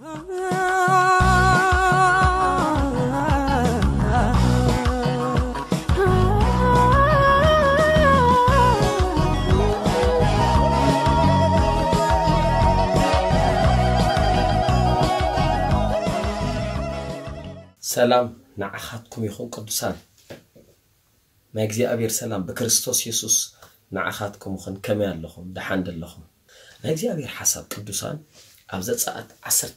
سلام نعخاتكم يخون قدسان ما يجزي أبير سلام بكريستوس يسوس نعخاتكم يخون كمال لهم دحان لهم ما يجزي أبير حسب قدسان أبزت ساعة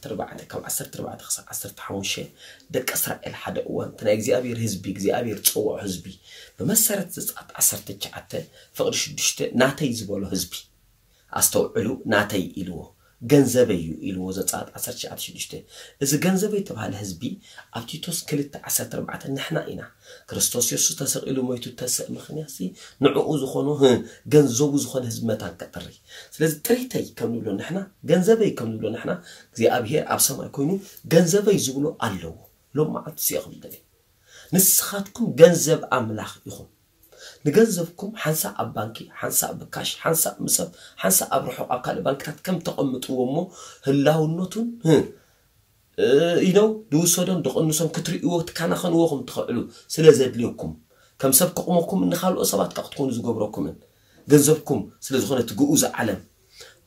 14 كم 14 خص 15 دك إسرائيل حدا أوان تنا يجزي أبير حزبي يجزي أبير تصوع حزبي بمسرت ساعة 19 فقر شدشت ناتي زبالو حزبي أستوعلو ناتي إلوه جنزبيو الوزات عاد 19 إذا جنزبي تبع الحزبي أبتي توسكلت 14 نحن إنا كريستوس يسوع تسق إلو ميتو تسق مخنياسي نعو زخونو هن جنزو زخون حزبتان كتري سلازي تريتاي كم نبلو نحنا جنزبي كم نبلو نحنا زي أبيه أب سما يكونو جنزبي زبلو ألو لو ما عاد سياق بدلي نسخاتكم جنزب أملاخ يخون نجذبكم حنسا أبانكي حنسا أبكاش حنسا مسب حنسا أبروحو أقل بانكات كم تقمتوا مو هلاو النوتون هن ينو دوسودن دقن نسم كتري وقت كان خنوهم تخلو سلازد ليكم كم سبق أمكم إن خالو أصابات تقطون زجبركم جذبكم سلازخونة جوز علم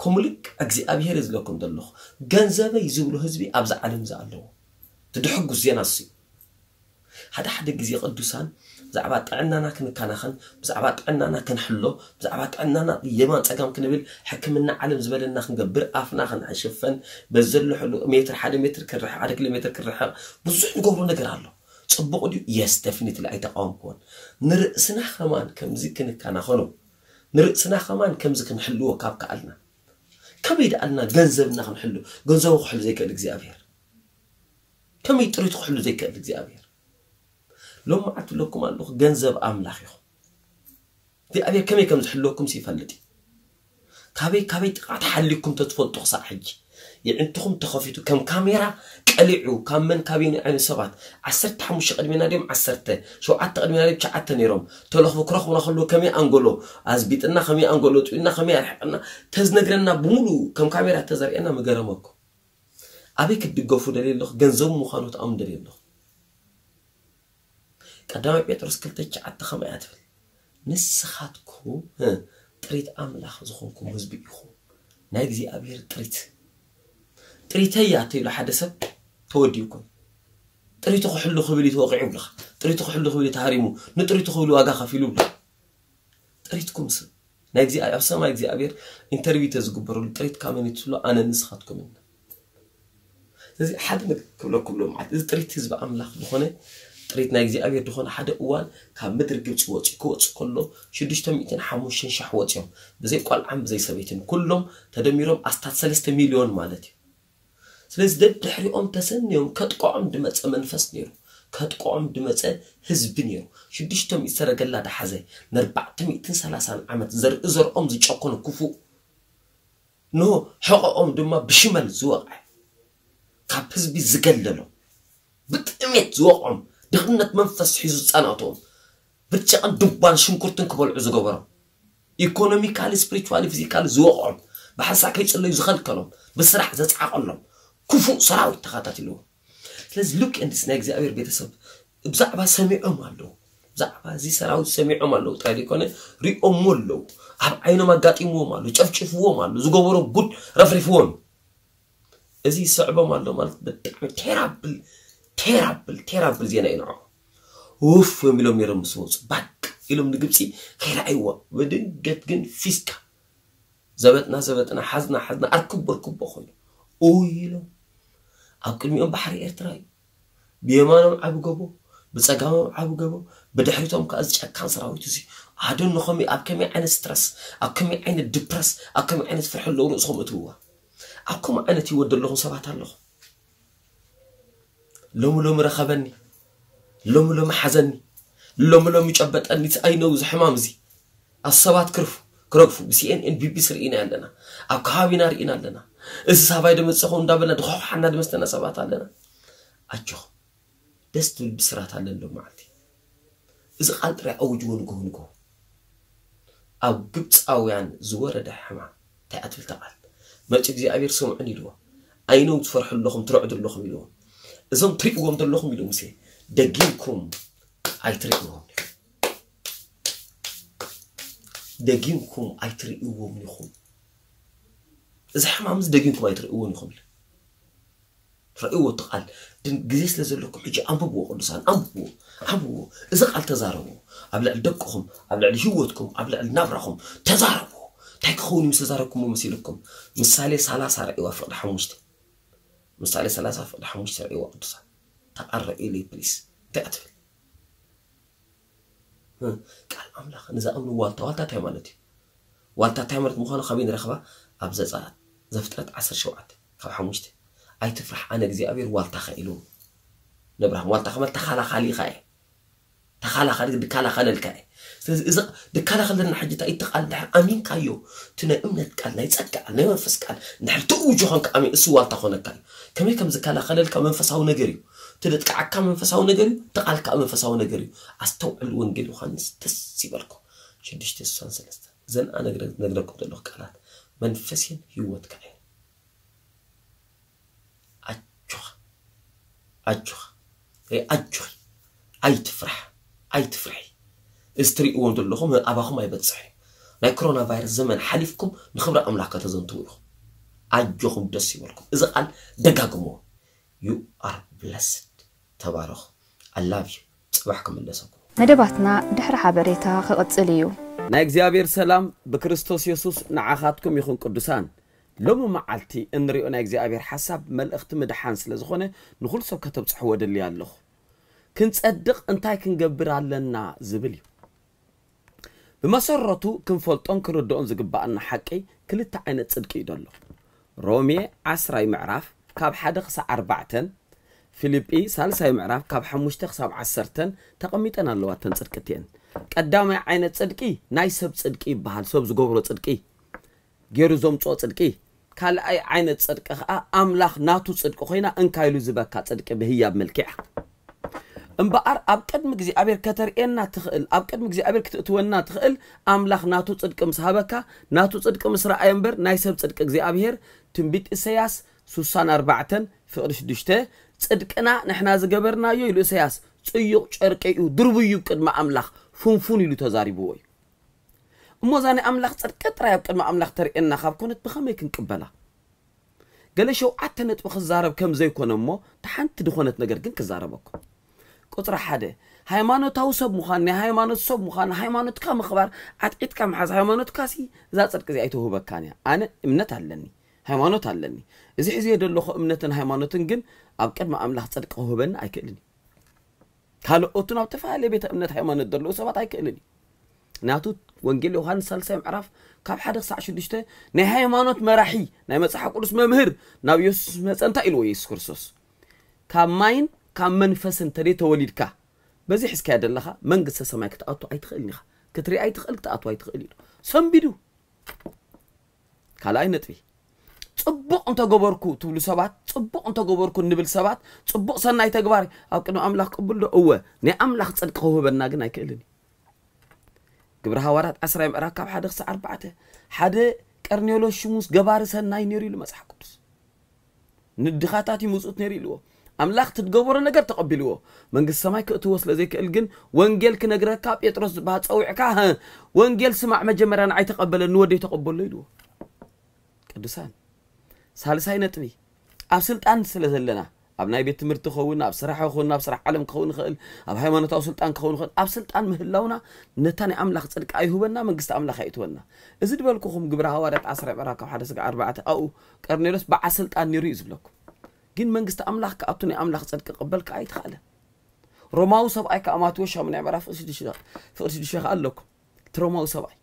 كملك أجزي أبيهرز لكم دلخ جنزبة يزولو هزبي أبز علم زعلو تدحقوا زيناسي هذا حد جزيق الدوسان بزعبات عننا كنكناخن بزعبات عننا كنحلو بزعبات عننا يمان صقام كنبل حكمنا علم زبلنا كنغبر افنا كنحشفن بزل حلو متر 1 متر كنرح 1 كيلومتر كنرح بزح نغبرو ነገር አለ ጽብቁ ዲ ያስተፍኒት ላይ ተቃምኩን ንርእስና ከማን ከምዚ كنكناخኑ ንርእስና ከማን ከምዚ كنحلو ካብካልና ከበይድ አልና ገንዘብና كنحلو ገንዘቡ ኩል ዘይከል እግዚአብሔር ከመይ ጥሪት ኩል ዘይከል እግዚአብሔር لما عتلكم الله جنزب أملاخهم في أبي كم يكمل حلوكم سيفلتي كابي تحلكم تتفضل تخسر حج يعني أنتم تخافيتوا كم كاميرا قلعوا كم من كابين عن السبعة عسرت حمش قد من اليوم عسرته شو عت قد من اليوم شعت نيرم تلخ بكرخ ونخلو كم أنجلو عزبيت إننا خم أنجلو تقولنا خم أنا تزنقرنا بمولو كم كاميرا تزر أنا مجرمكم أبي كتبقفوا دليل الله جنزب مخانوت أم دليل الله قدام بيتروس كلتش عتخم ياتفل نسخاتكم تريد املاح زخونكم حزب يخون ناجزي ابير تريت ياتي لحدسب توديكم تريتو خلو خبلي توقعوا لخ تريتو خلو خبلي تحريمو نتريتو خلو واغا خفيلو تريتكم س ناجزي ابسما ناجزي ابير انترفيو تزغبروا تريت كامنيتلو انا نسخاتكم زي حد نكلكم لو معت تريت حزب املاح بخونه تريد ناجزي أبي دخون حدا أول كان مدر جبت واتش كوتش كله شدشت ميتين حموشين شحواتهم بزي قال عم زي سبيتهم كلهم تدميرهم أستات 3 مليون مالتي سلسل ده بتحري أم تسنيهم كتقام دمت منفس نيرو كتقام دمت هزب نيرو شدشت ميسر جلا ده حزي نربعت 230 عمت زر أم زي شقون كفو نو حق أم دم بشمل زواج كابز بيزجللو بتأمت زواجهم دغنت منفس حيزو صنعتهم برتشان دبان شنكرتن كبلعو زغبرو ايكونوميكال سبيريتوال فيزيكال زوقهم بحسا كيصلي زخلكلهم بسرح زصعقلهم كفو سراو تخاتاتلو لذ لوك اند سناك زي ابير بيتسب بزعبا سميعهم الله بزعبا زي سراو سميعهم الله تاليكونه ريقوم مولو اب عينو ماغاطيمو مالو چفچفو مالو زغبرو غود رفرفون ازي صعبه مالو مالت بتعمل تيرابل زينا ينعو وف مليون يرم صوص باك إلهم نجيبسي خير أيوة بدن جتجن فيسكا زبتنا حزنا أركب أخوي أويلو أكل ميوم بحري إرتراي بيمانهم عبو جابو بتساقمهم عبو جابو بدحريتهم كأزج كانسر أو تزي هادون نخمي أبكمي عن سترس أبكمي عن الدبرس أبكمي عن الفرح اللي ورقصهم توا أبكم أنا تيود اللهم سبعة اللهم لوم رخبني لوم حزني لوم يجبطني عينو زحمام زي السبات كرفو بسي ان بي بي سرينا عندنا اب كابينا رينا عندنا السباي دمصخو اندابنا دخو حنا دمستنا سبات عندنا اجو دستل بسرات عندنا لو معناتي اذا قطر اوجون غونغو اب قبطاويان زورد حما تاعتل تقال ما تجي ابير سمعني لو أينو تفرحوا لهم ترعدوا لهم يلوم إذا طريقهم دلهم يلوم سي دقيمكم أيتريقهم دقيمكم أيتريقهم لهم إذا حمام دقيمكم أيتريقهم لهم رأيوا تقال جزيس لزلكم حجي أنبوا قدسان أنبوا إذا قال تزاربوا قبل الدقهم قبل جوتكم قبل النبرهم تزاربوا تكوني مسزاركم ومسيلكم مسالي سلاسة رأيوا فقد حموشتي مسالي سلاسة فقد حموشتي رأيوا قدسان تقرأ إلي بليس تأتفل قال أملاخ نزا أمن والتا تيمانتي والتا تيمانت مخانا خبين رخبة أبزا زالت زفترت 10 شوعات كاب حموشتي أي تفرح أنا جزي أبير والتا خيلو نبرهم والتا خمال تخالا خالي خاي تخالا خالي دكالا خالي الكاي إذا دكالا خالي نحجتا أي تقال نحر أمين كايو تنا أمنت قال نايتسك قال نايمنفس قال نحر تؤوجوهنك أمين إسو والتا خونا كايو كمي كم زكالا خالي لك منفسهو نجريو تدتكعكا منفسهو نجريو تقالكا منفسهو نجريو أستوعل ونجل وخانس تسيبالكم شدشت السوان سلستا زن أنا نجركم دلوه قالات منفسين هيوات كايو أجخ أي أجخ أي تفرح استريقون دلهم أباهم أي بتصحي لا كورونا فيروس زمن حليفكم نخبر أملاك تزنتوهم أجخهم دسي ولكم إذا قال دقاقموا you are blessed تبارك I love you تبحكم الله سكوا مدبتنا دحر حبريتها خلقت إليو نايك زيابير سلام بكريستوس يسوس نعاقاتكم يخون قدسان لما معلتي إن رأي أنا إجزاء غير حسب ما الاختم دحانس لزخنة نقول سو كتبت حواد اللي علخ كنت أدق أن تايكن جبر على النا زبلي بمسرته كن فلت أنكر الدون زجبا أن حكي كل تعينت صدقي دلخ رومي 10 معرف كاب حدقس 4 فيليبي 3 معرف كاب حمشتق 7 تقميت أنا اللي وتنصدقتين قدامي عينت صدقي نايسب صدقي بحال سب زجبر صدقي جيرزوم صدقي كل أي عين صدق أملاخ ناتو صدق خينا إن كايلو زبكة صدق بهي بملكه إنبار أبكد مجزي أبير كتر إنا تخيل أبكد مجزي أبير كتونا تخيل أملاخ ناتو صدق مسحبكة ناتو صدق مصر أيمبر نايسب صدق مجزي أبير تنبيت إسياس سوسان 4 في قرش دشته صدقنا نحنا زجبرنا يلو إسياس صيق شركيو دربيو كد ما أملاخ فنفوني لتزاري بوي موزاني أملاخ صدقت رايب كلمة أملاخ تري إن خاب كنت بخمي كنقبلها قال شو عتنت بخزارب كم زي كون أمه تحنت دخونت نجر كن كزاربك قطر حدا هاي ما نتاو صب مخاني هاي ما نتصب مخاني هاي ما نتكام خبر عتقد كم حز هاي ما نتكاسي زات صدق زي أيته بكاني أنا إمنت علني هاي ما نتعلني إذا حزيد اللي خو إمنتن هاي ما نتنجن أبكر ما أملاخ صدق هو بن أيكلني قالوا أتونا بتفعل بيت إمنت هاي ما ندرلو سبعة أيكلني ناتو وانجيل يوحانس 3 معرف كاب حدا ساعة شدشته نهاية مانوت مراحي نهاية مسحة قدس ممهر ناو يسوس مسأنت إلو يسوس كرسوس كاب ماين كاب منفس انتري توليد كا بزي حس كادر لخا من قصة سماي كتأطو عيد خقلني خا كتري عيد خقل كتأطو عيد خقلني سم بيدو كالا اينت بي تبق انتا قبركو تولو سبات تبق انتا قبركو النبل سبات تبق سناي تقباري او كنو أملاك قبل له قوة نهاية أملاك تصدق هو بناقنا يكلني قبرها ورات 10 معرف كاب حدا خص 4 حدا كارنيولو شموس جبارس هناي نيري له مسح قدس ندخاتاتي موسوت نيري له أملاخ تتجبر نجر تقبلوه من قصة ما كأتوصل زي كالجن وانجيل كنجر كاب يترص بهات أو عكاها وانجيل سمع مجمر أنا عيت قبل النور دي تقبل ليلو قدسان سالسين نتمي أبسلت أن سلسلنا أبناي بيت مرت خونا بصراحة خونا بصراحة علم خون خل أب هاي ما نتواصلت عن خون خل أبصلت عن مهلونا نتاني أملاخ صدق أيهونا من قصة أملاخ أيتونا إذا بالكم جبرها ورد 10 معرف كاب حدا سق 4 أو كارنيلوس بعسلت عن نيريز بلوك جن من قصة أملاخ كأبتني أملاخ صدق قبلك أي تخاله روماو سبعي كأمات وشها من عبارات فرشدي شيخ قال لكم تروماو سبعي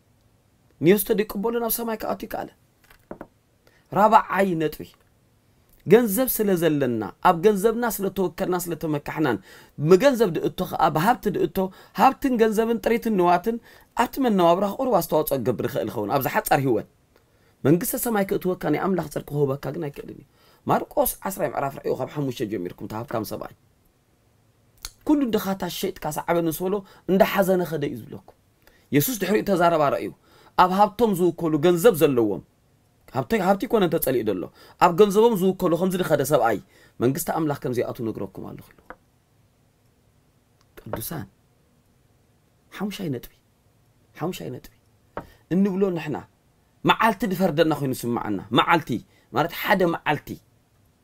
نيوس تدي قبولنا بسماي كأتي كاله رابع عين نتوي جنزب سلزلنا أب جنزب ناس لتو كناس لتو مكحنان مجنزب دقتو أب هبت دقتو هبتن جنزبن طريت النواتن أتمن النوابرخ أروس توت أجبر خيل خون أب زحت أرهوان من قصة سماي كتوه كان أملاخ صدق هو بكاجنا كلني ماركوس 10 معرف رأيو خب حموش جميركم تهب كم سبعين كل دخات الشيء كاس عبنا سولو إن ده حزن خد يزبلك يسوس دحرق تزارب رأيو أب هبتم زو كلو جنزب زلوهم هابتي كون أنت تسألي دلله. أب جنزبهم زوج كله خمسة خدس أي. من قست أملاح كم زي أتو نجركم على خلو. قدوسان. حمش أي نتبي. إنه بلون نحنا. معالتي دفردنا خوي نسمع عنا. معالتي. مرات حدا معالتي.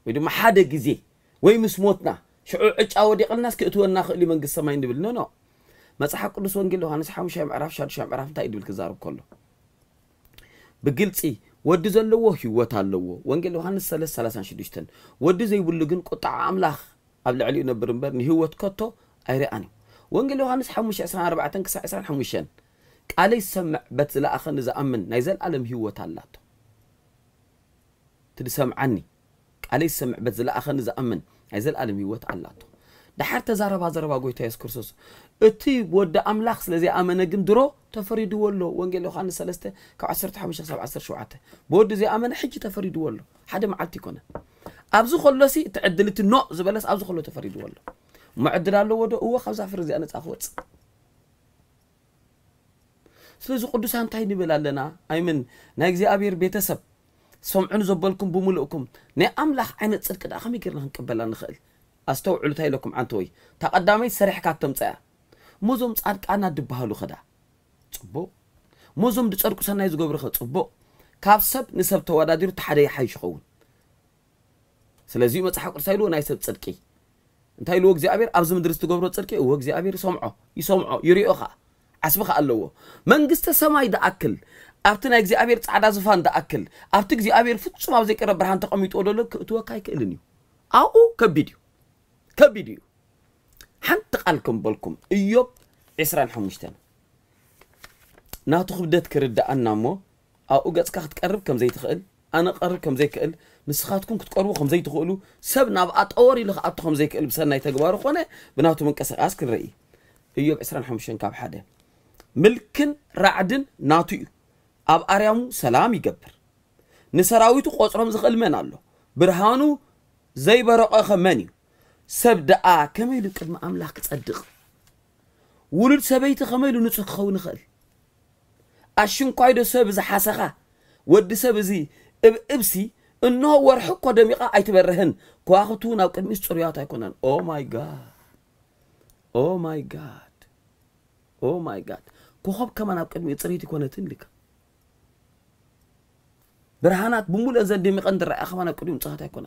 ويدو ما حدا جزي. ويمس موتنا. شعور أودي قل الناس كأتوا الناخ اللي من قست ما يندبل. نو. ما صحق قدوس ونقول له أنا حمش أي معرف شاد شام معرف تايد بالكزارب كله. بقلت إيه. ودي زلوا هيوات علوا وانجيل يوحنا 3:36 ودي زي بلجن قطع أملاخ قبل علي نبرم برني هيوات كتو أيراني وانجيل يوحنا 5:14-15 قال يسمع بس لا أخن زأمن نيزل علم هيوات علات تدسم عني قال يسمع بس لا أخن زأمن نيزل علم هيوات علات ده حتى زربا قويت يس كرسوس اتي ود أملاخ لذي أمنا جندرو تفريد والله وانجيل يوحنا 3:15-17 بود زي أمنا حج تفريد والله حدا معلتي كنا أبزو خلصي تعدلت النو زبالس أبزو خلو تفريد والله معدل الله وده هو 5 زي أنا تأخوت سلزو قدوسان تايني بلالنا أيمن نايك زي أبير بيتسب سمعون زبالكم بملؤكم ني أملاخ عينت صدق دا خمي كرنا هنكبلا نخيل أستوعلو تايلكم عنتوي تقدامي سريح كاتم تسايا موزم تصعد أنا دبهالو خدا صبوا موزم دتصرقوا سنة يزقبر خد صبوا كابسب نسب توادير تحدي حيش خون سلازيو ما تحقق سايلو نايسب تصدقي أنت هاي لوك زي أبير أبز مدرس تجبره تصدقي ووك زي أبير يسمعه يريه خا عصبخ قالوا من قست سماي دا أكل أبتنا يك زي أبير تصعد زفان دا أكل أبتك زي أبير فت شو ما بزيك رب رحان تقوم يتقول لك توكاي كإلنيو أو كبيديو حنتقالكم بالكم إيوب 20:5 ناتخ بدات كرد أنا مو أو جت كحت قرب كم زي تخيل أنا قرب كم زي كقل مسخاتكم كنت قربوا خم زي تقولوا سبنا بقات أوري لخات خم زي كقل بسنا يتجباروا خونه بناتهم من كسر أسكر رأي إيوب 20:5 كاب حدا ملكن رعدن ناتيو أب أريمو سلام يجبر نسراويتو قصرهم زخل من الله برهانو زي برقة خمانيو سبدا كم يلو قدم أملاك تصدق ولد سبيت خميلو نتخ خون خل أشون قايدو سبز حسخة ود سبزي إبسي إنه ورح قدم يقع أيتبرهن كواختون أو كم يستريات يكونن أو ماي جاد كوخب كمان أو كم يستريات يكونن تنلك برهانات بمول أزد مقدر أخوان أو كم يمتصات يكونن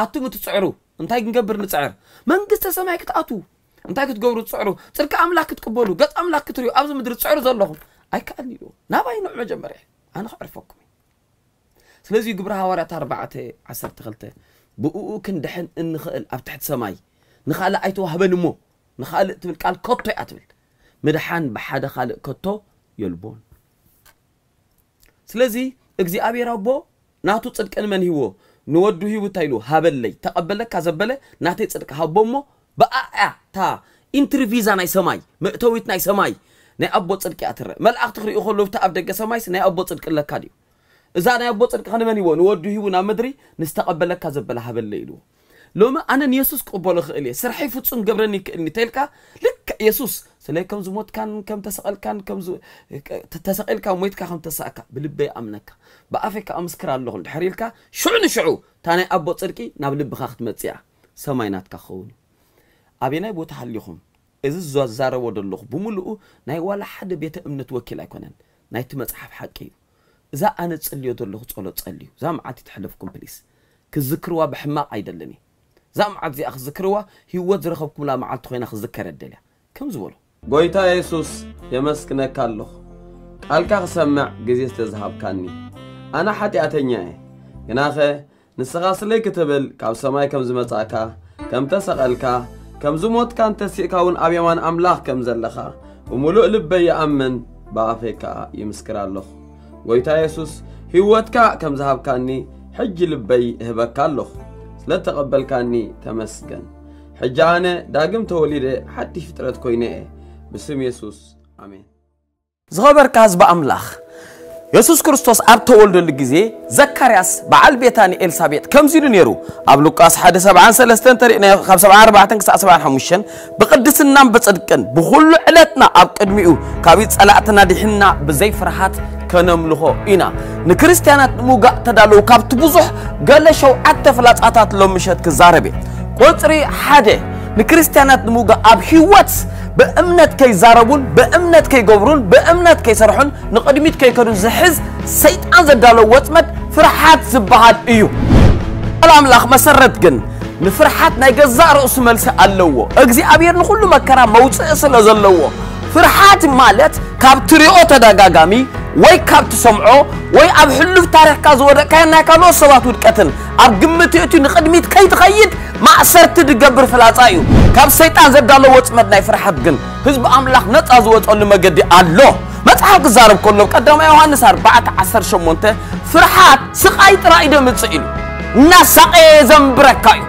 أتو متسعرو انتي كنقبر نسعر منقست سماي كتأتو انتي كتقبرو تسعرو صدق أملاك تقبلو قط أملاك كتريو أبز مدر تسعرو زلهم أي كأني لو نباي نوع مجمري أنا أعرفكم سلازي جبرها ورا 4:10 بقو كندحن إن خال أبتحت سماي نخال أيتوا هبنمو نخال تبل قال كتو أتبل مدحان بحدا خال كتو يلبون سلازي إجزي أبي ربو ناتو صدق أن من هو نودو هو تايلو هبلي تقبلك كذبله ناتي صدق هبومو بقى تا انترفيزا ناي سماي مأتويت ناي سماي ناي أبو صدق يأتر ملأخ تخري أخلو بتاع بدك سمايس ناي أبو صدق لك كاديو إذا ناي أبو صدق خلنا مني وان ودو هو نامدري نستقبل لك كذب لها بالليلو لو ما أنا يسوس قبله خليه سرحي فتصن قبرني كنتيلكا لك يسوس سلي كم زموت كم تسأل كم زو تسأل كم ميت كم تسأل بلبي أمنك بقفك أمسكر الله عند حريلك شعو تاني أبو صدقي نبلب خاخت متسيع سماينات كخون أبينا يبو تحليهم إذا الزوازار ودلخ بملؤه ناي ولا حد بيتأمن توكل أكونن ناي تمسحب حكي إذا أنا تصلي دلخ تصلي زام عاد تحلفكم بليس كذكروا بحماق عيدلني زام عاد زي أخذ ذكروا هو ذرخبكم لا معاد تخوين أخذ ذكر الدليل كم زولو قويتا يسوس يمسكنك اللخ ألكا سمع جزيز تذهب كاني أنا حتي أتنياه يناخي نسغاس لي كتبل كاب سماي كم زمتاكا كم تسألكا كم زموت كان تسيكاون أبيمان أملاخ كم زلخا وملؤ لبي يأمن بافيكا يمسكر اللخ قويتا يسوس هيوتكا كم ذهب كاني حج لبي هبك الله لا تقبل كاني تمسكن حجانا داقم توليد حتى فترة كوينة بسم يسوس آمين. زغبر كاز بأملاخ يسوس كريستوس أبتولد الجزء زكرياس بعالبيتان إلسابيت كم زيرو نيرو أبلوكاس حدث سبعان سلستن ترى خمسة أربعة تنكس سبعان حمشن بقدس النام بتصدقن بخل علتنا أبقدميو كابيت علتنا دحنا بزي فرحات كنملوه إنا نكريستيانات موجا تدلو كاب تبوزح قال شو عتفلات عطات لهم مشت كزاربي قطري حده نكريستيانات موجا أبحيوات بأمنات كي زاربون بأمنات كي جبرون بأمنات كي سرحون نقدميت كي كانوا زحز سيد أنزل دلو واتمت فرحات زبعات إيو العملاق مسرت جن نفرحات نجزار أسمال سألوه أجزي أبير نقول ما كرا موت أصلا زلوه فرحات مالت كابتري أوتا دجاجامي وي كابت سمعو وي أب حلو تاريخ كازورة كأنها كانوا صواتو الكتن أب قمة يأتي نقدميت كي تخيد ما أسرت تجبر فلاتايو كاب سيطان زبدالو واتمدنا يفرحات جن هزب أملاخ نتاز واتقول ما قدي الله ما تحق زارب كله قدام يوهانس 14 شمونته فرحات سقايت رأيدو متسئلو نسق زنبركايو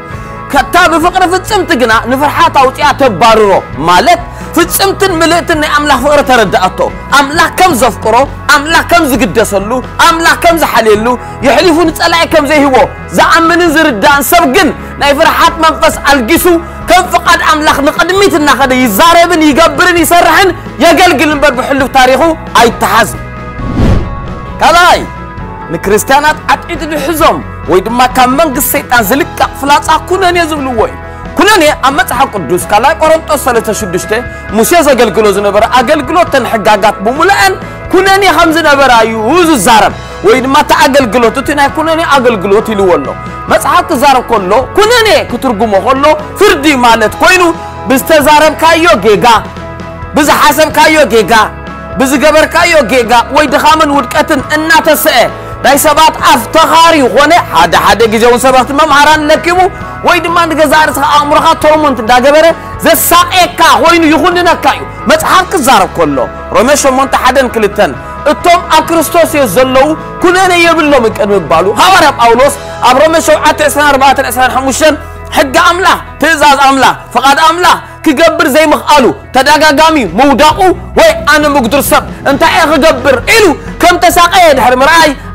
كتاب فقر في السمت جنا نفرحات أوتيها تبارو مالت في السمتن ملئتن أملاخ فقر تردأتو أملاخ كم زفقرو أملاخ كم زقدسلو أملاخ كم زحليلو يحليفو نتسألعي كم زي هو زعمن زردان سبقن ناي فرحات منفس القسو كم فقد أملاخ نقدميتنا خده يزاربن يقبرن يسرحن يقلقلن بربحلو تاريخو أي تحزن كلاي نكريستيانات عدد الحزم ويدما كمان قسيتان زلك فلاس أكونان يزبلووي كلني أمت حق الدوس كلا قرنت أصلت شدشته مسيا زجل كلوز نبرة أجل كلو تنحجاجات بملأن كلني خمسة نبرة يوز الزارب وإذا ما تأجل كلو تتناه كلني أجل كلو تلوله مت حق زارب كله كلني كترجمه كله فردي مالت كونه بستزارب كايو جيجا بز حسب كايو جيجا بز جبر كايو جيجا وإذا خامن ودكتن النات سئ داي سبات أفتخاري خونه هذا جزون سبات ما معران لكمو ويد ما عندك زارس أمرها تومنت داعبره زي ساقك هوين يخوننا كايو متحرك زارب كله رمش ومنت حدن كلتن التوم أكريستوس يزلوا كلنا يبلوا مكانه بالو هوارب أولوس أبرمش وعتسان 4 حمشن حق أملا تزاز أملا فقد أملا كجبر زي ما قالوا تداعا جامي موداقو وي أنا مقدر سب أنت أخ جبر إلو كم تساقين حرم رأي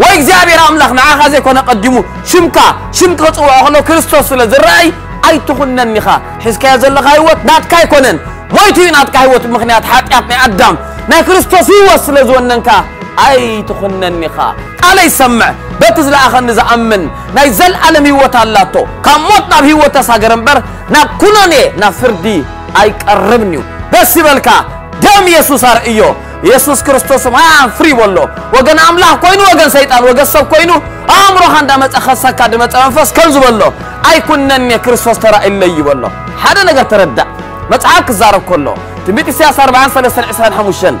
وإجزابير أملاح نعاقا زي كنا قدمو شمكا تقوى كريستوس سلزرائي أي تخنن نخا حسكا يزلق هايوت ناتكا يكونن مويتي ناتكا هايوت بمخنيات حاتياتنا قدام نا كريستوس يوصل لزوننكا أي تخنن نخا ألا يسمع باتز لآخر نزأمن نا يزل ألم هيوت اللاتو كموتنا بهيوت ساقرنبر نا كناني نا فردي أي قربنيو بس بلكا دم يسوس أرئيو يسوس كريستوس معاهم فري والله وقن أملاح كوينو وقن سيطان وقن سب كوينو أمرو خان دامت أخسكا دامت أنفس كنزو والله أي كنني كريستوس ترى إلي والله هذا نقدر تردد ما تعاك الزارب كله تبيت السياسة 40 سنة حموشن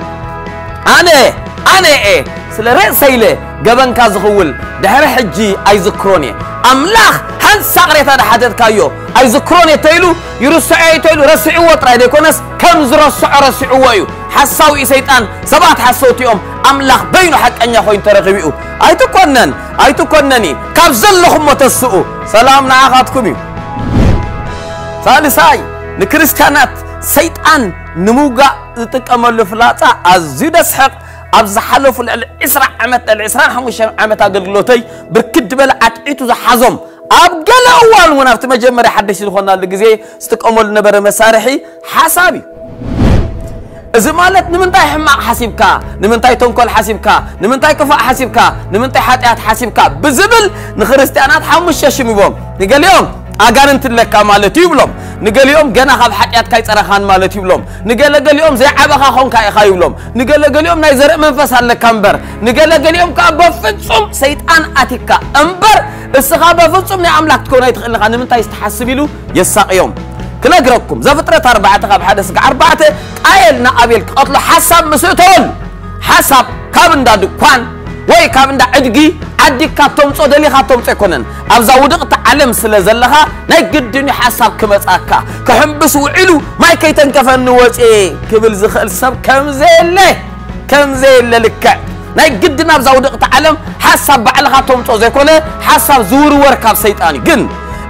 أنا إيه سلرئ سيلة جبن كازغول دهر حجي أي ذكروني أملاخ هن سقريت هذا حدث كايو أي ذكروني تيلو يرسعي تيلو رسعي وطري ديكونس كم زرسع رسعي ويو حساوي سيطان سبات حسوت يوم أملاخ بينو حق أن يخوين ترغبئو أي تكونني كابزل لهم متسقو سلامنا عاقاتكمي ثالثاي نكريستيانات سيطان نموغا تتكامل فلاتا الزيدس حق أبز حلف الإسراء الإسراء حمش عمت أقلقلوتي بركد بلا عتقيتو زحزم أبقل أول ونفت مجمري حدش الخونا لقزي ستكامل نبر مسارحي حسابي إذا مالت نمنتاي حماق حسيبكا نمنتاي تنكل حسيبكا نمنتاي كفاء حسيبكا نمنتاي حاتيات حسيبكا بزبل نخرستيانات حمش شميبهم نقال يوم أقارنت لك مالتي بلوم نقليهم جناها بحاجات كايت أرخان مالتي بلوم نقل قليهم زي عبها خون كاي خايلوم نقل قليهم نايزرق منفس على كامبر نقل قليهم كابفتصم سيدان أتيكا أمبر السخابة فتصم نعملك تكون يدخل لك أنا من تايست حسبيلو يساق يوم كنا جربكم زفترة 4 حدث 4 قايل نقابل أطلع حسب مسؤول حسب كابن دا دكان وي كابن دا أدقي عدي كاتوم صدلي خاتوم سكونن أبزودق تعلم سلزلها نجدني حسب كمس أكا كهم بسوعلو ما يكيتن كفن وش إيه قبل زخل سب كم زين لك نجدنا أبزودق تعلم حسب على خاتوم صدلي حسب زور وركاب سيتاني جن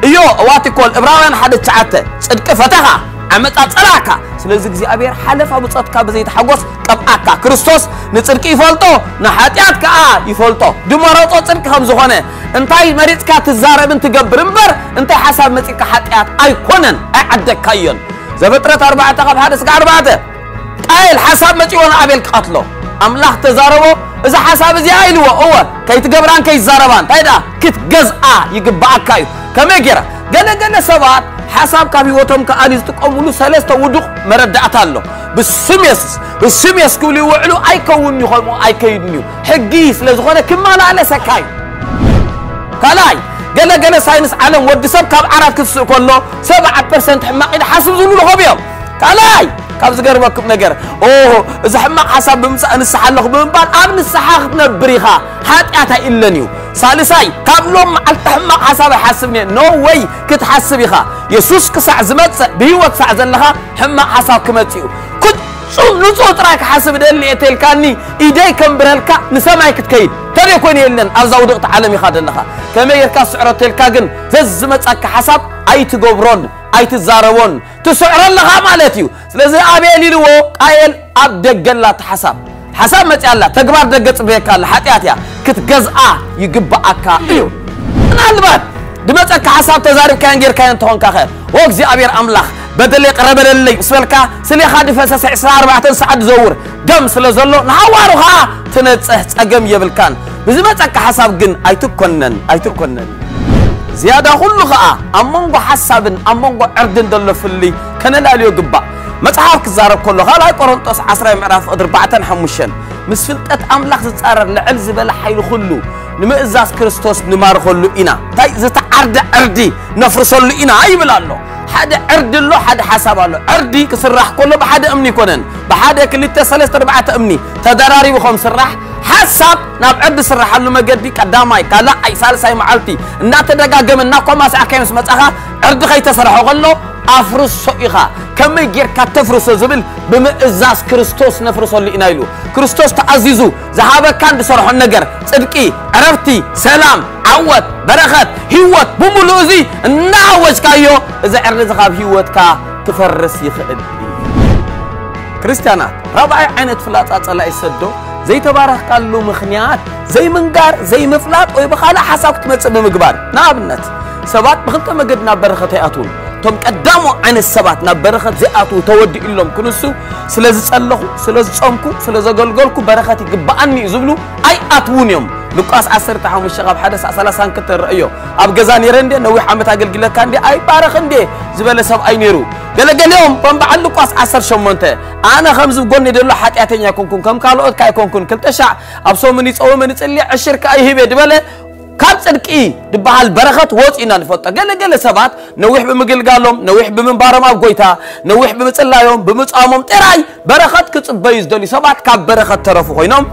إيوه وقت كل إبراهيم حدث عته صدق فتحها عملت أتراكا سلزق زي أبير حلف أبو صدق بزيد حجوس طبعك كريستوس نترك يفولتو نحاتيات كا يفولتو دمراتو ترك هم زخنة انتي مريض كات الزارة بنت جبرمبر انتي حسب متك حاتيات أيقونن أعدك كيون زفترة 4 حدث 4 قايل حسب متي وأنا أبيك قتله أملاح تزاربو إذا حسب زي عيلو أول كي تجبران كي زاربان تيدا كت جزء يجبعك كيو كميجرا جنا سبات حساب كابي وتم كأنيز تقوملو سلست ودق مرد أتالو بالسميس كولي وعلو أي كوني خم أي كيدنيو حجيس لزخنا كمان على سكاي كلاي جنا ساينس علم ودي سب كاب عرف كيف سكولو 7% حما إذا حسب زلوا خبيهم كلاي كاب زجر وكم نجر أوه إذا حما حسب بمسأن السحال خبهم بعد أمن السحاقنا بريها حد أتى إلا نيو سالساي قبلهم التحمق حسب حسبني نو واي كنت حسبي خا يسوس كسع زمت بيوت سع زلها حمق حسب كمتيو كنت شو نصوت راك حسب ده اللي تلكاني إيدي كم برالك نسمعك تكيد ترى كوني لنا أرزاو ضغط عالمي خاد لها كما يركا سعر تلكاجن زمت أك حسب أي تجبرون أي تزارون تسعر لها مالتيو لازم أبي لو قايل أبدك جلات حسب حسب ما تقول لا تقبل دقت بيك الله حتياتيا كتجزأ يجبأك إيو أنا البعض دمتك حسب تزارب كان غير كان تهون كخير وجزي أبير أملاخ بدل يقرب اللي بسملك سلي خادف أساس 4 ساعات زور جم سل زلوا نعورها تنتسحت أجم يبلكان بزمتك حسب جن أي تكونن زيادة خلقة أممغو حسب أممغو أردن دل في اللي كان لا يجبأ متحرك الزارب كله هلا كورنتوس 10:4-5 مسفنتات أملاخ تتقرر نعلز بلا حيل خلو نمئزاس كريستوس نمار خلو إنا تاي زت عرد أردي نفرس له إنا أي ملالو حد عرد له حد حسب له عردي كسرح كله بحد أمني كونن بحد كل 3-4 أمني تدراري و5 سرح حسب ناب عرد سرح له ما جدي قدامي كلا أي سالساي معلتي ناتدقا قمنا كما سأكيم سمتها عرد خي تسرحه خلو أفرس صيغة كم يجير كتفرس زبل بمئزاز كريستوس نفرس اللي إنايلو كريستوس تعزيزو زهابة كان بصرح النجر صدقي عرفتي سلام عوت بركات هيوت بمولوزي نعوج كايو إذا عرض زخاب هيوت كا تفرس يخدي كريستيانات ربع عينت فلاتات على السدو زي تبارك قالوا مخنيات زي منقار زي مفلات ويبخالا حساب كتمت بمقبار نابنت سبات بخلطة مقدنا برخات هيأتون تم قدامو عن السبات نبرخت زئاتو تودي إلهم كنسو سلازي تسألخو سلازي تسأمكو سلازي قلقلكو برخاتي قبعني يزبلو أي أتونيهم لقاس 10:30 كتر رأيو أبقزاني رندي نوي حامتا قلقلة كان دي أي بارخن دي زبالة سب أي نيرو قلقل يوم بمبعال لقاس 10:08 أنا 5 بقولني دلو حاتياتين يكونكم كم كالو أدكا يكونكم كلتشع أبسو مني تسأو مني تسألي 10 كأي هبه دبالة كان صدقي دبحال برخت ووت إنا نفوت قال سبات نويح بمقلقالهم نويح بمنبارهم أو قويتها نويح بمتسلايهم بمتقامهم تراي برخت كتصبيز دوني سبات كاب برخت ترفو خوينهم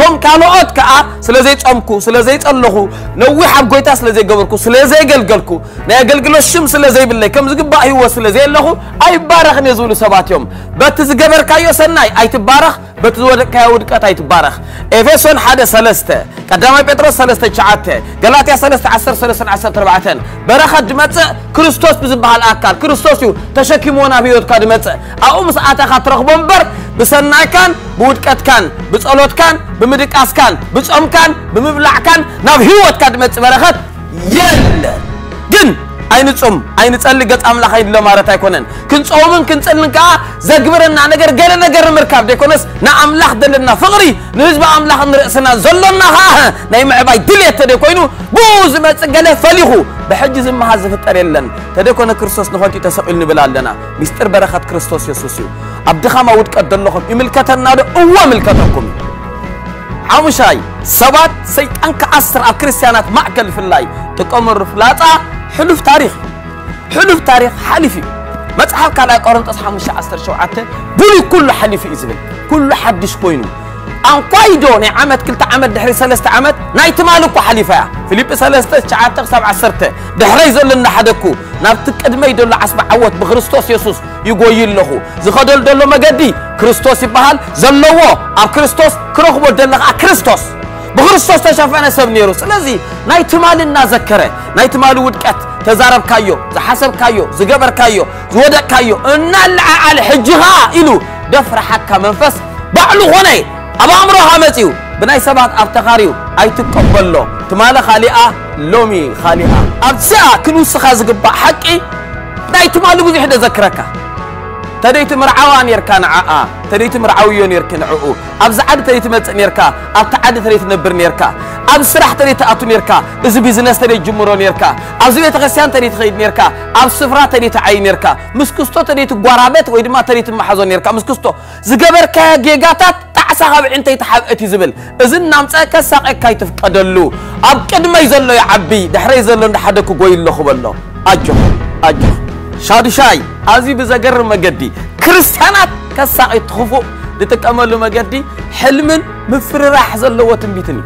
توم كالوقت كأ سلازيت أمكو سلازيت اللهو نويح أب قويتها سلازي قبركو سلازي قلقلكو نايا قلقلو الشم سلازي بالله كم زقبائي هو سلازي اللهو أي بارخ نزولو سبات يوم باتز قبر كايو سناي أي تبارخ بتزود كاود كتاي تبارخ إفسون حدا سلسته قدامي بطرس سلسته شعته قلاتي سلسته 10:10-14 برخة دمتة كريستوس بزبها الأكل كريستوسيو تشكي مونا بيود كدمتة أقوم ساعات خطرق بمبر بسنا كان بود كت كان بتصلوت كان بمدك أس كان بتصم كان بمبلع كان نبهيوت كدمتة برخة يلا جن أينتصم أينتصل لقط أملاك يدل ما رتاي كونن كنت أومن كنت أن كا زغبرنا نجر جلنا جر مركب ديكونس نعمله دلنا فقري نجيب أملاك نرسنا زلنا ها نيم عباي دلية تديكونو بوز ما تجله فليهو بحجز ما هذا في تريلن تديكون كريستوس نفاتي تسألني بلالنا مستر بركة كريستوس يسوسيو أبدخا ما ودك أدلناهم إملكتنا ده أول ملكتكم عمشاي سبات سيد أنك أسر أكريسيانات معقل في الله تقامر فلاتا حلف تاريخ حلفي ما تحاك على قرنت أصحاب مشاء أسر شوعته بولي كل حلفي إزبل كل حدش كوينو أن قايدون عمد كلتا عمد دحري سلسة عمد نايت مالكو حلفها فيليب سلسة شعاتك سبع سرته دحري زلنا حدكو نابتك أدمي دول عصب عوت بخريستوس يسوس يقوي له زخدل دلو مقدي كريستوس يبهال زلوه أب كريستوس كروخبو دلنا كريستوس بخريستوس تشافنا سبنيرو سلازي نايت مالنا ذكره نايت مالو ودكت تزارب كايو زحسب كايو زقبر كايو زودك كايو نلع على حجها إلو دفر حكا منفس بعلو غني أبا عمرو حمتيو بناي سبات أفتخاريو أي تقبل له تمالا خالئة لومي خالئة أبساء كنوس خازق بحقي ناي تمالا بزي حدا ذكرك تديت مرعوان يركان عاء تديت مرعويون يركان عؤو أبز عد تديت متن يركا أبتعد تديت نبر نيركا أبز راح تديت أتون يركا إذا بيزنس تديت جمرون يركا أبز بيت غسيان تديت خيد نيركا أبز صفرات تديت عين يركا مسكستو تديت قرابات ويدما تديت محزون يركا مسكستو زقبر كجيجاتات أصحاب أنت يتحقق تزبل إذن نامسا كساق كايتف قدلو أبكد ما يزلو يا عبي دحري يزلو نحدكو قوي الله خبالله أجوه أجوه شادو شاي أزي بزاقر مقدي كريستيانات كساق يتخفو لتك أملو مقدي حلم مفر راح زلو وتنبيتني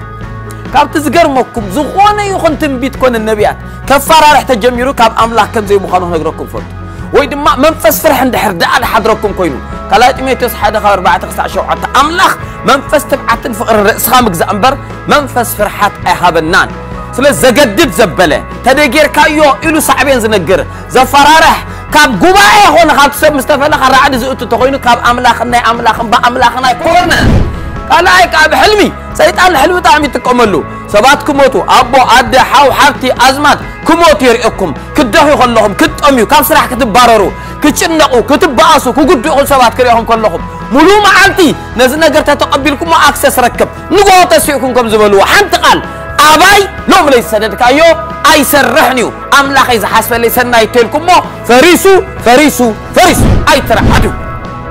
كاب تزقر مكم زخوانا يخون تنبيت كون النبيات كفارة رح تجميرو كاب أملاح كم زي بخانو هنقرأكم فرد ويد ما منفس فرح اندحر دعال حضركم كوينو كلات ميتوس حدا خبر بعد قصع شوعة أملاخ منفس تبعتن فقر الرئيس خامك زأمبر منفس فرحات أيها بنان سلا زجدب زبلة تدقير كايو إلو صعبين زنقر زفرارح كاب قبائي هون خاب سب مستفلا خر عاد زوتو تقوينو كاب أملاخنا أملاخن با أملاخنا كورنا كلاي كاب حلمي سيد أنا حلو تعمي تكملو سبات كموتو أبو عد حاو حبتي أزمات كموت يرئكم كدهو خلهم كتأميو كم سرح كتباررو كتشنقو كتباسو كقدقو سبات كريهم كلهم ملو ما عندي نزلنا قرت تقبلكم وأكسس ركب نقول تسيئكم كم زبلوا حنتقل أباي لو ليس سندك أيو أي سرحنيو أملاخ إذا حسب ليس نايتلكم ما فريسو فريسو فريسو أي ترى عدو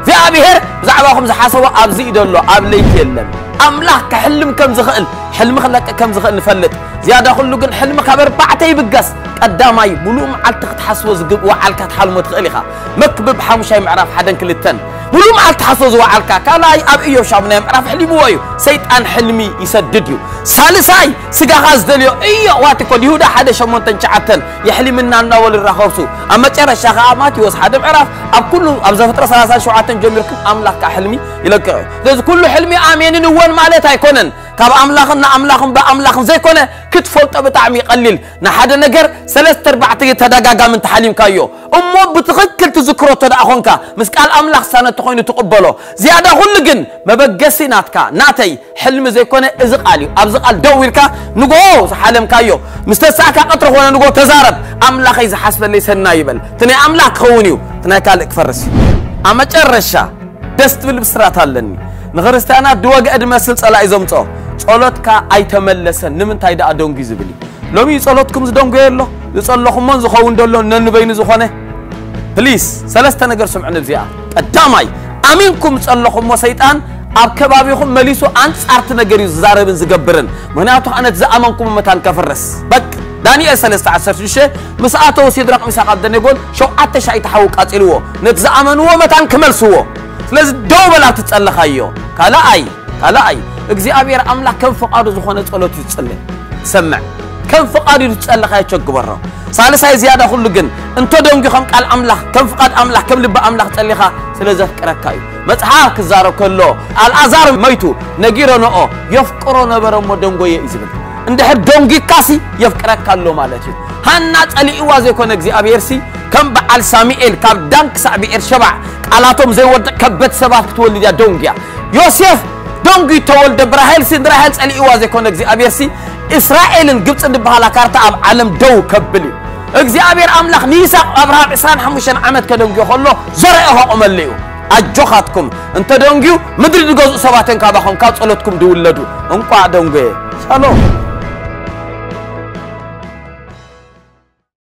في أبيهر زعباكم زحاسوا أبزيد الله أبليك يلم أملاك كحلم كم زخل حلم خلك كم زخل نفلت زيادة خلوا قن حلم كبر بعتي بقص قدامي بلوم على تحسوز جب وعلك تحلم تخليها مكبب حمشي معرف حدا كل التن بلوم على تحسوز وعلك كلاي أب إيو شابنا معرف حلم ويو سيد أن حلمي يسدديو سالساي سجاز دليو إيو واتك اليهودا حدا شمون تنشعتن يحلم إن أنا ولا رخوسو أما ترى شغاماتي وصحاد معرف أب كله أب زفترة سالساي شعاتن جمركم أملاك حلمي يلقى ده كل حلمي آمين نوّل مالت هيكونن كاب أملاخنا أملاخهم بأملاخهم زي كونه كتفولت بتعمي قليل نحدا نجر ثلاث أربع تدقق من تحليم كايو أمو بتغكل تذكره تدأخونك مسكال أملاخ سنة تخوين تقبله زيادة خلقن ما بقسي ناتكا ناتي حلم زي كونه إزقالي أبزقال دويلكا نقو حلم كايو مستساكا أطرح وانا نقو تزارب أملاخ إذا حسب اللي سنايبل تني أملاخ خونيو تني كالك فرس أما ترشا دست بالبسرات هالني نغرستانا دوغ ادمسل صلاي زمطو صلاتك ايتملسن نمنታይ دا ادونጊ ዝብል ሎሚ ጸሎትኩም ዝደንጎ የሎ ዝጸለኹሞን ዝኸውን ደሎ ነንበይን ዝኾነ ፕሊስ ሰለስተ ነገር ስምዕን እዚኣ ቀዳማይ ኣሚንኩም ጸለኹሞ ሰይጣን ኣብ ከባቢኹም መሊሱ አንጻርት ነገር ይዛረብን ዝገብርን ምክንያቱ ኣነት ዝኣመንኩም መታን ከፈረስ በቅ دانيال سلسة عشر شيء مسأته وسيدرق مساق الدنيقول شو عتش هيتحوق قتلوه نتزامن ومتان كمل سوه لازم دوبل تتسلخ أيو كلا أي إجزي أبير أملاك كم فقار زخونة قلت تتسلي سمع كم فقار تتسلخ هاي شق برا سالس هاي زيادة خلوا جن أنت دوم جخم قال أملاك كم فقار أملاك كم لب أملاك تسلخها سلزك ركاي متحاك زارو كله الأزار ميتو نجيرنا يفكرون برمو دوم جوي إزبل عندها دونجي كاسي يفكرك كله مالتي هنات علي إوازي كونك زي أبيرسي كم بعل ساميئل كاب دانك سابي إرشبع علاتهم زي ورد كبت سباك تولد يا دونجيا يوسف دونجي تولد براهيل سندراهيلس علي إوازي كونك زي أبيرسي إسرائيل جبت عند بحالا كارتا عالم دو كبلي እግዚአብሔር አምላክ ሚሳቅ አብርሃም እስራን ሐሙሽን ዓመት ከደንግዮ ሆሎ ዘረአሁ አመልዩ አጆኻትኩም እንተ ደንግዩ ምድር ድገዙ ሰባተን ካባኹም ካብ ጸሎትኩም ድውለዱ እንቋ ደንግየ ሰላም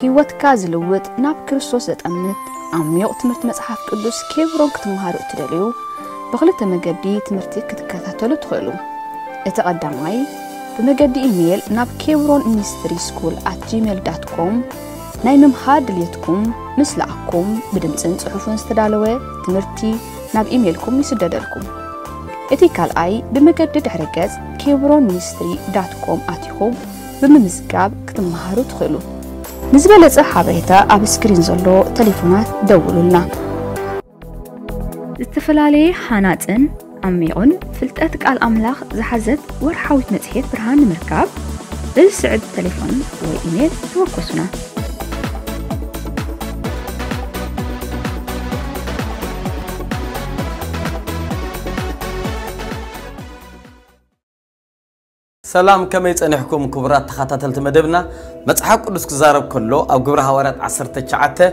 ይወትካ ዝልውጥ ናብ ክርስቶስ ዘጠምት አምየው ትምርት መጽሐፍ ቅዱስ ኬብሮን ክትማሃሩ ትደልዩ በخلተ መገዲ ትምርት ክትከታተሉ ትኸሉ እተቀዳማይ بمجدي إيميل ناب كيورون ميستري سكول @gmail.com نايمم هاد ليتكم مثل أكم بدمتن صحفون استدالوه تمرتي ناب إيميلكم يسددلكم إتيكال أي بمجدي دحرجز كيورون ميستري.com أتيكم بممزجاب كتم مهارو تخلو نزبالة صحابيتا أب سكرين زلو تليفونات دولولنا استفلالي حاناتن أميون فلتأتك على الأملاخ زحزت ورحاوت متحيط برهان مركب للسعد تليفون وإيميل توقسنا سلام كما يتأنحكم كبرات تخطات المدبنا متحاق قدس كزارب كله أو قبرها ورات عصر تشعاته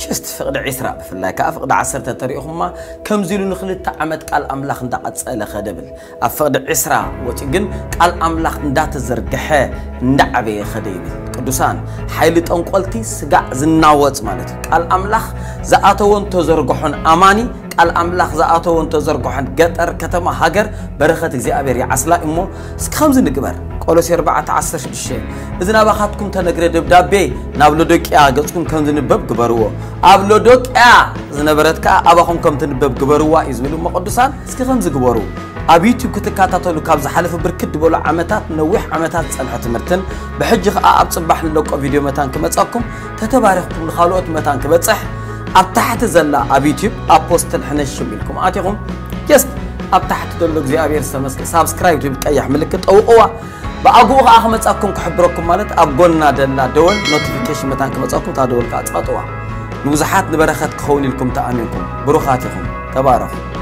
كيست فقد عسرة بفلا كأفقد عسر تتريقهما كم زيلو نخلت تعمد كالأملاخ نداقت سألة خدبل أفقد عسرة وتقن كالأملاخ ندات الزرقحة ندعبي خديبي قدسان حيلة أنقلتي سقع زناوات مالتي كالأملاخ زقاتوون تزرقحون أماني الأملاخ زعاتو وانتظركو حن قطر كتما هاجر برختك زي أبير عسلا إمو سخمز نكبر قولوسي 14 شيء إذن أباخاتكم تنقري دبدا بي نابلودوك يا قلتكم كم تنبب قبروا أبلودوك يا زنبرتك أباخم كم تنبب قبروا إزميلو مقدسان سخمز قبروا أبيتو كتكاتاتو لكاب زحالف بركد بولو عمتات نويح عمتات سألحة مرتن بحجيخ أب صباح للوكو فيديو متان كمتساكم تتباريخكم الخالوات متان كمتسح أبتحت زلا أبيتيب أبوستن حنش منكم أتيهم يس أبتحت دلوك زي أبير سمسك سابسكرايب تبقى يحملك أو بأقوى أحمد أكون كحبركم مالت أبقولنا دلنا دول نوتيفيكيشن متانكم أتأكم تادول كاتبات أو نوزحات نبرخت كخوني لكم تأمينكم بروخاتهم تبارك.